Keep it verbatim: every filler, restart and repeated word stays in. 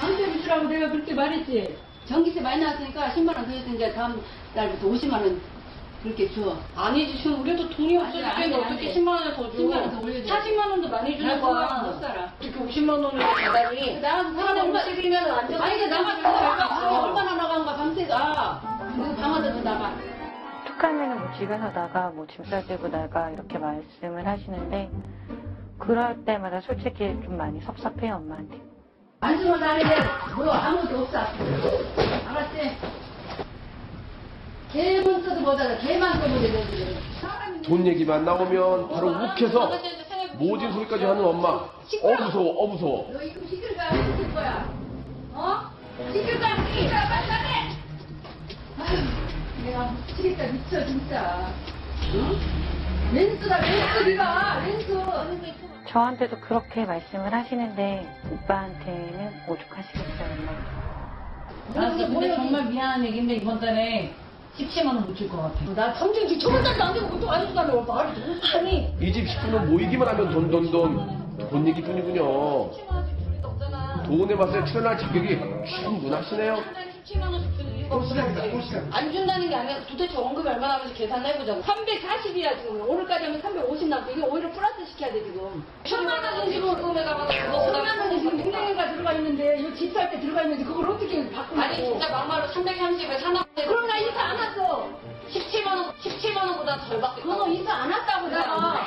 방세 주라고 내가 그렇게 말했지. 전기세 많이 나왔으니까 십만 원 더 해서 이제 다음 날부터 오십만 원 그렇게 줘. 안 해주시면 우리도 돈이 없어지겠는데 어떻게 십만 원을 더 줘. 십만 원 더 올려줘. 사십만 원도 많이 주는 거야. 못 살아. 어떻게 오십만 원을 받아니. 나가서 사람 움직이면 안 돼. 아니, 나가서 나가. 얼마나 나간가, 밤새가. 그 밤마다도 나가. 착하면 뭐 집에서 나가, 뭐 짐 싸들고 나가 이렇게 말씀을 하시는데 그럴 때마다 솔직히 좀 많이 섭섭해요, 엄마한테. 안 쓰면 안 해. 뭐 아무도 없어. 알았지? 개만 써도 못하다. 개만 써도 못해. 돈 얘기만 나오면 바로 욱해서 모진 소리까지 하는 엄마. 어 무서워, 어 무서워. 너 이거 시킬 거야, 시킬 거야. 어? 시킬 거야, 시킬 거야. 빨리 빨리. 아휴, 내가 미치겠다, 미쳐 진짜. 응? 렌즈다, 렌즈 네가, 렌즈. 저한테도 그렇게 말씀을 하시는데 오빠한테는 오죽하시겠어요, 엄마. 알았어, 근데 정말 미안한 얘기인데 이번 달에 십칠만 원 못 줄 것 같아. 나 삼천 주 저번 달도 안 되고 그것도 안 해주다니 말이 아니. 이 집 식구는 모이기만 하면 돈 돈 돈 돈 얘기뿐이군요. 돈에 맞서 출연할 자격이 충분하시네요. 십칠만 원씩 주는 이유가 없어. 안 준다는 게 아니라 도대체 원금이 얼마나 하면서 계산을 해보자고. 삼백사십이야 지금. 오늘까지 하면 삼백오십 남고 이게 오히려 플러스 시켜야 돼 지금. 천만 원 지금 원금에 가면 천만 원이 지금 은행에가 들어가 있는데 이 집 살 때 들어가 있는데 그걸 어떻게 바꾸고. 아니 진짜 막말로 삼백삼십에 사나. 그럼 나 이사 안 왔어. 십칠만 원, 십칠만 원보다 덜 받겠다. 그건 이사 안 왔다고 내가.